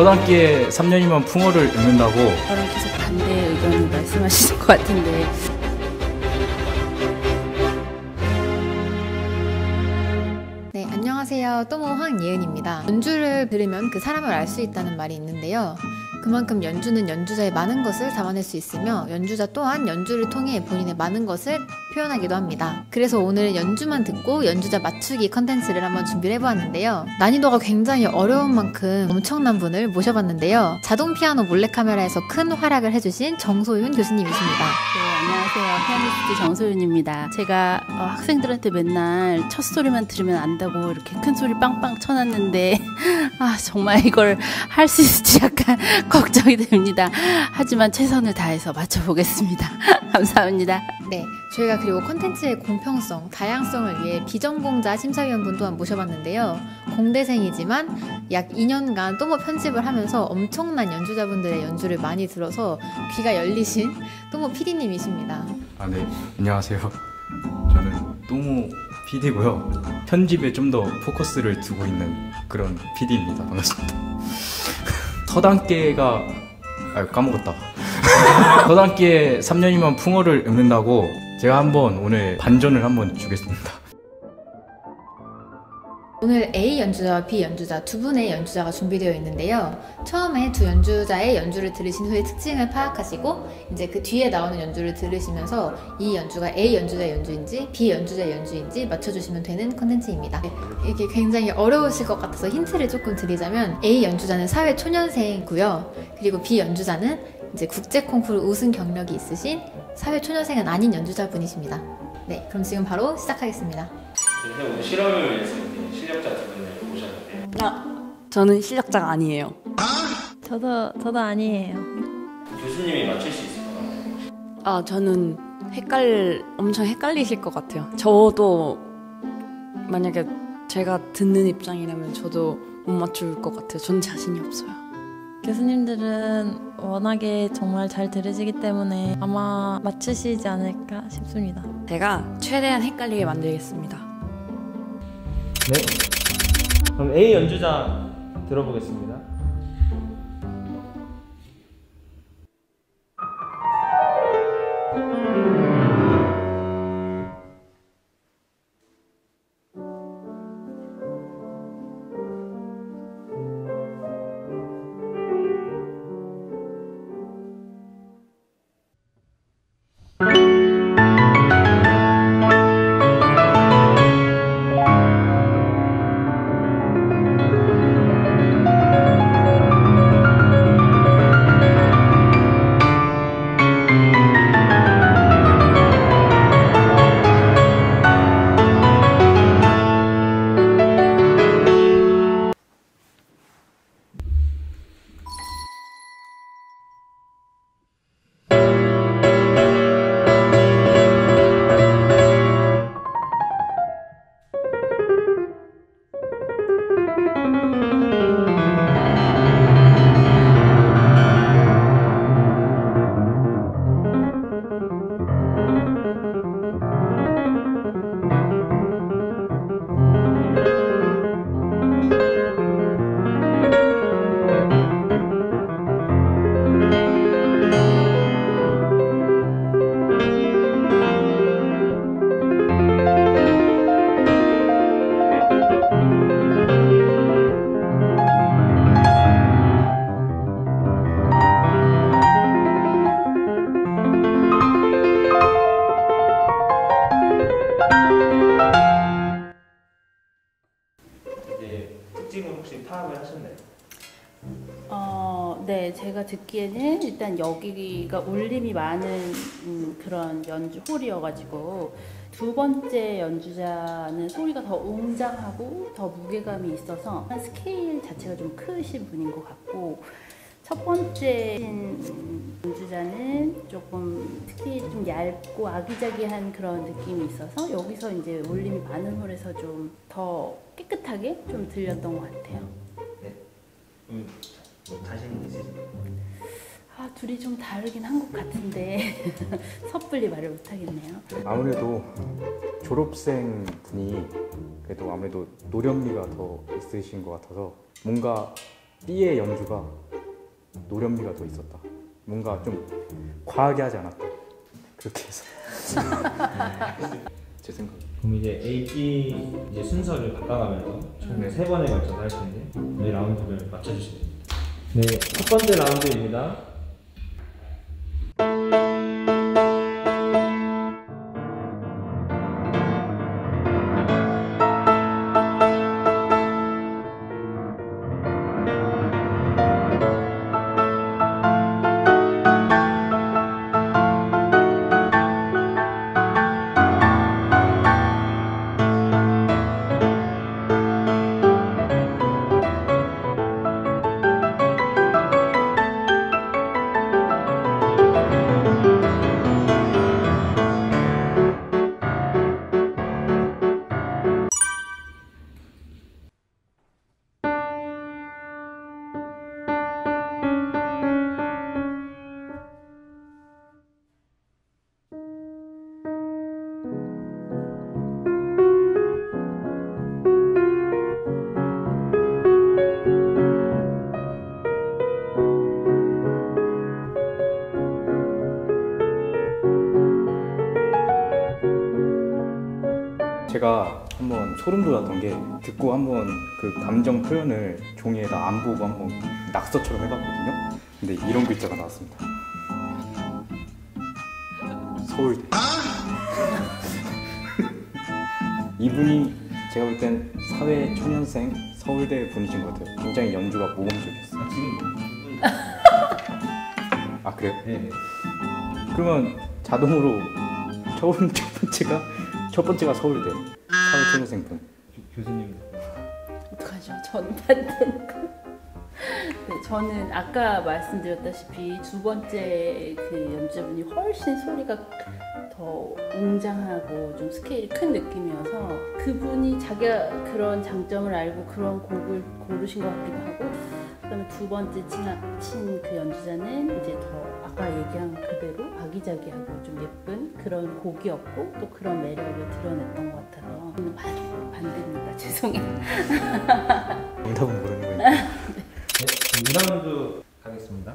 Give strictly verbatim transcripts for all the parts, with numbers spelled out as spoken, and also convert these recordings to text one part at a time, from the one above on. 저학기에 삼 년이면 풍어를 읽는다고 저랑 계속 반대 의견을 말씀하시는 것 같은데 네, 안녕하세요. 또모 황예은입니다. 연주를 들으면 그 사람을 알 수 있다는 말이 있는데요. 그만큼 연주는 연주자의 많은 것을 담아낼 수 있으며 연주자 또한 연주를 통해 본인의 많은 것을 표현하기도 합니다. 그래서 오늘은 연주만 듣고 연주자 맞추기 컨텐츠를 한번 준비를 해보았는데요. 난이도가 굉장히 어려운 만큼 엄청난 분을 모셔봤는데요. 자동 피아노 몰래카메라에서 큰 활약을 해주신 정소윤 교수님이십니다. 네, 안녕하세요. 피아니스트 정소윤입니다. 제가 어, 학생들한테 맨날 첫 소리만 들으면 안다고 이렇게 큰 소리 빵빵 쳐놨는데 아 정말 이걸 할 수 있을지 약간 걱정이 됩니다. 하지만 최선을 다해서 맞춰보겠습니다. 감사합니다. 네, 저희가 그리고 콘텐츠의 공평성, 다양성을 위해 비전공자 심사위원분 또한 모셔봤는데요. 공대생이지만 약 이 년간 또모 편집을 하면서 엄청난 연주자분들의 연주를 많이 들어서 귀가 열리신 또모 피디님이십니다. 아, 네, 안녕하세요. 저는 또모 피디고요. 편집에 좀 더 포커스를 두고 있는 그런 피디입니다. 반갑습니다. 서당계가... 아, 까먹었다. 서당계에 삼 년이면 풍어를 읽는다고 제가 한번 오늘 반전을 한번 주겠습니다. 오늘 A 연주자와 B 연주자 두 분의 연주자가 준비되어 있는데요. 처음에 두 연주자의 연주를 들으신 후에 특징을 파악하시고 이제 그 뒤에 나오는 연주를 들으시면서 이 연주가 A 연주자의 연주인지 B 연주자의 연주인지 맞춰주시면 되는 콘텐츠입니다. 이게 굉장히 어려우실 것 같아서 힌트를 조금 드리자면 A 연주자는 사회 초년생이고요. 그리고 B 연주자는 이제 국제 콩쿠르 우승 경력이 있으신 사회 초년생은 아닌 연주자분이십니다. 네, 그럼 지금 바로 시작하겠습니다. 근데 오늘 실험을 위해서 실력자 두 분을 모셨는데 아, 저는 실력자가 아니에요. 저도 저도 아니에요. 교수님이 맞출 수 있을 것 같아요. 아, 저는 헷갈 엄청 헷갈리실 것 같아요. 저도 만약에 제가 듣는 입장이라면 저도 못 맞출 것 같아요. 전 자신이 없어요. 교수님들은 워낙에 정말 잘 들으시기 때문에 아마 맞추시지 않을까 싶습니다. 제가 최대한 헷갈리게 만들겠습니다. 네, 그럼 A 연주자 들어보겠습니다. 어, 네, 제가 듣기에는 일단 여기가 울림이 많은 음, 그런 연주 홀이어가지고 두 번째 연주자는 소리가 더 웅장하고 더 무게감이 있어서 스케일 자체가 좀 크신 분인 것 같고 첫 번째 연주자는 조금 특히 좀 얇고 아기자기한 그런 느낌이 있어서 여기서 이제 울림이 많은 홀에서 좀 더 깨끗하게 좀 들렸던 것 같아요. 네. 음. 자신 있으신가요? 아, 둘이 좀 다르긴 한 것 같은데 섣불리 말을 못하겠네요. 아무래도 졸업생 분이 그래도 아무래도 노련미가 더 있으신 것 같아서 뭔가 B의 연주가 노련미가 더 있었다. 뭔가 좀 과하게 하지 않았다. 그렇게 해서 제 생각. 그럼 이제 A, B 이제 순서를 바꿔가면서 총 세 번에 걸쳐서 할 텐데 네 라운드를 맞춰주시면 됩니다. 네, 첫 번째 라운드입니다. 제가 한번 소름 돋았던 게 듣고 한번 그 감정 표현을 종이에다 안 보고 한번 낙서처럼 해봤거든요. 근데 이런 글자가 나왔습니다. 서울대. 이분이 제가 볼 땐 사회 초년생 서울대 분이신 것 같아요. 굉장히 연주가 모범적이었어요. 지금 아 그래요? 네. 그러면 자동으로 처음 첫 번째가 첫 번째가 서울대 사회 초년생분 교수님 어떡하죠? 전 반대니까. 네, 저는 아까 말씀드렸다시피 두 번째 그 연주자분이 훨씬 소리가 더 웅장하고 좀 스케일이 큰 느낌이어서 그분이 자기가 그런 장점을 알고 그런 곡을 고르신 것 같기도 하고, 그다음에 두 번째 친 그 연주자는 이제 더 아까 얘기한 그대로 아기자기하고 좀 예쁜 그런 곡이었고 또 그런 매력을 드러냈던 것 같아서 저는 반대입니다. 죄송해요. 정답은 모르는 거니까. 네. 이 라운드 가겠습니다.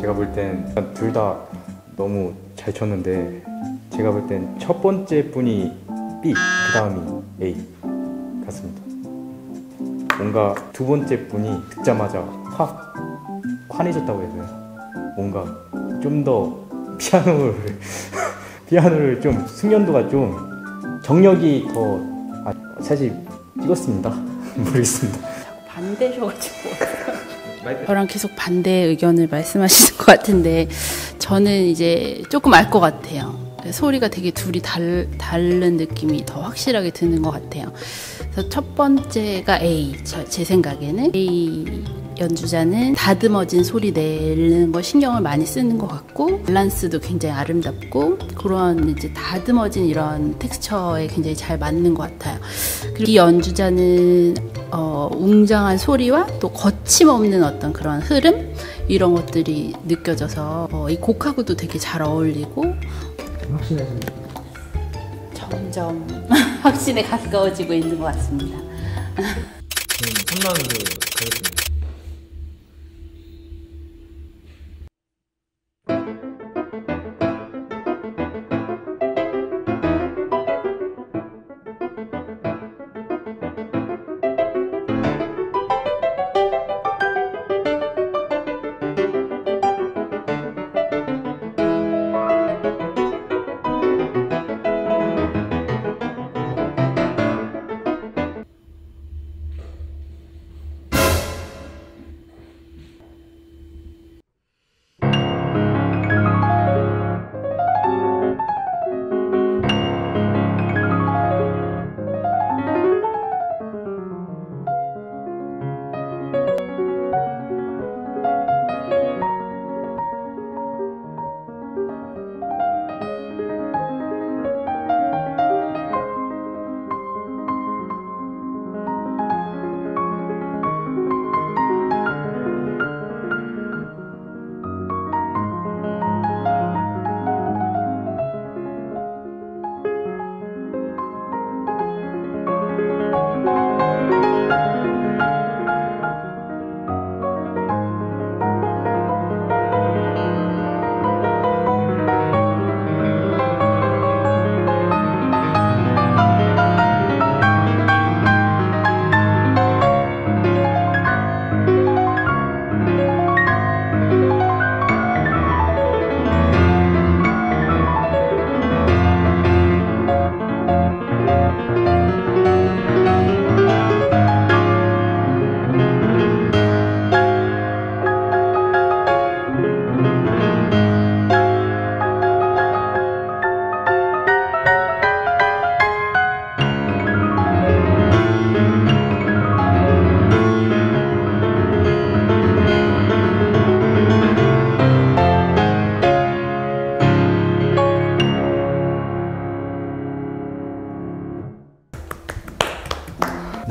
제가 볼 땐 둘 다 너무 잘 쳤는데 제가 볼 땐 첫 번째 분이 B, 그 다음이 A 같습니다. 뭔가 두 번째 분이 듣자마자 확 환해졌다고 해야 되나요? 뭔가 좀 더 피아노를 피아노를 좀 숙련도가 좀 정력이 더 아, 사실 찍었습니다. 모르겠습니다. 자꾸 반대셔가지고 저랑 계속 반대 의견을 말씀하시는 것 같은데 저는 이제 조금 알 것 같아요. 소리가 되게 둘이 달, 다른 느낌이 더 확실하게 드는 것 같아요. 그래서 첫 번째가 A, 저, 제 생각에는 A 연주자는 다듬어진 소리 내는 거 신경을 많이 쓰는 것 같고 밸런스도 굉장히 아름답고 그런 이제 다듬어진 이런 텍스처에 굉장히 잘 맞는 것 같아요. 그리고 이 연주자는 어, 웅장한 소리와 또 거침없는 어떤 그런 흐름 이런 것들이 느껴져서 어, 이 곡하고도 되게 잘 어울리고 확신하십니까? 점점 확신에 가까워지고 있는 것 같습니다. 삼 라운드 가겠습니다.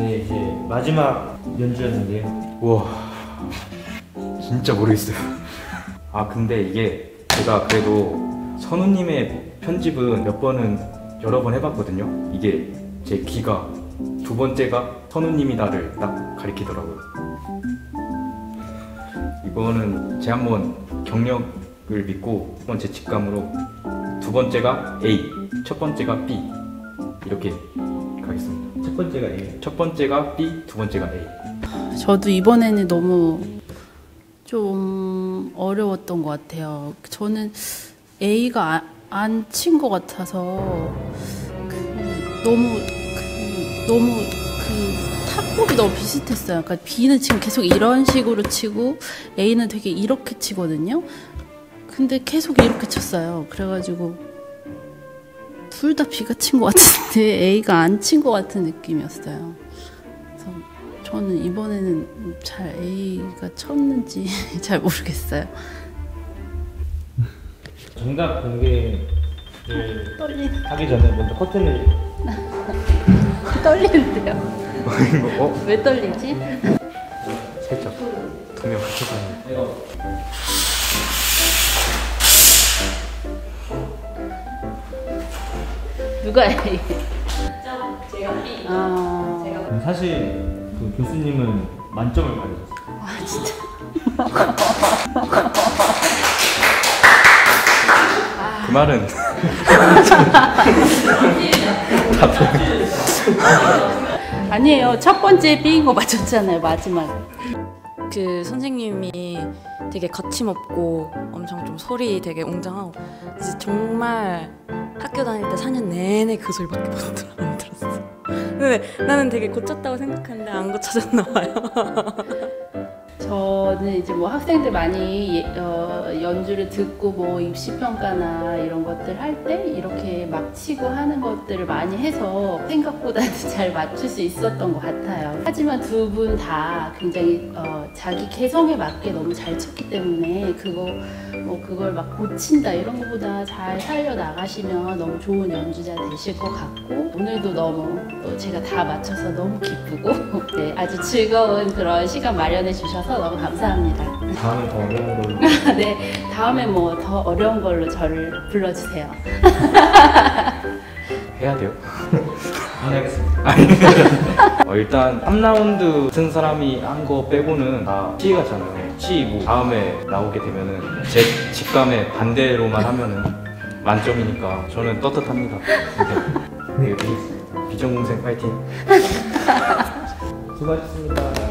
네, 이제 마지막 연주였는데요. 우와, 진짜 모르겠어요. 아, 근데 이게 제가 그래도 선우님의 편집은 몇 번은 여러 번 해봤거든요. 이게 제 귀가, 두 번째가 선우님이 나를 딱 가리키더라고요. 이거는 제 한번 경력을 믿고 첫 번째 직감으로 두 번째가 A, 첫 번째가 B 이렇게 가겠습니다. 첫 번째가 A, 첫 번째가 B, 두 번째가 A. 저도 이번에는 너무 좀 어려웠던 것 같아요. 저는 A가 안 친 것 같아서 그 너무 그 너무 그 탑곡이 너무 비슷했어요. 그러니까 B는 지금 계속 이런 식으로 치고 A는 되게 이렇게 치거든요. 근데 계속 이렇게 쳤어요. 그래가지고 둘 다 B가 친 것 같은데 A가 안 친 것 같은 느낌이었어요. 그래서 저는 이번에는 잘 A가 쳤는지 잘 모르겠어요. 정답 공개를 떨리는. 하기 전에 먼저 커튼을 떨리는데요. 어? 왜 떨리지? 살짝 두명 같이 가요. 누가 해? 제가 B. 아... 제가... 사실 그 교수님은 만점을 받으셨어요. 아 진짜? 그 말은 아니에요. 첫 번째 B인 거 맞췄잖아요. 마지막 그 선생님이 되게 거침없고 엄청 좀 소리 되게 웅장하고 이제 정말 학교 다닐 때 사 년 내내 그 소리밖에 못 들었어. 근데 나는 되게 고쳤다고 생각하는데 안 고쳐졌나 봐요. 저는 이제 뭐 학생들 많이 예, 어, 연주를 듣고 뭐 입시평가나 이런 것들 할 때 이렇게 막 치고 하는 것들을 많이 해서 생각보다는 잘 맞출 수 있었던 것 같아요. 하지만 두 분 다 굉장히 어, 자기 개성에 맞게 너무 잘 쳤기 때문에 그거 뭐 그걸 막 고친다 이런 것보다 잘 살려 나가시면 너무 좋은 연주자 되실 것 같고 오늘도 너무 또 제가 다 맞춰서 너무 기쁘고 네, 아주 즐거운 그런 시간 마련해 주셔서 너무 감사합니다. 다음에 더 어려운 걸로. 네, 다음에 뭐 더 어려운 걸로 저를 불러주세요. 해야 돼요? 안 하겠습니다. 어, 일단 삼 라운드 같은 사람이 한 거 빼고는 다 C 같잖아요. C 뭐 다음에 나오게 되면은 제 직감의 반대로만 하면은 만점이니까 저는 떳떳합니다. 네, 여기 비전공생 파이팅. 수고하셨습니다.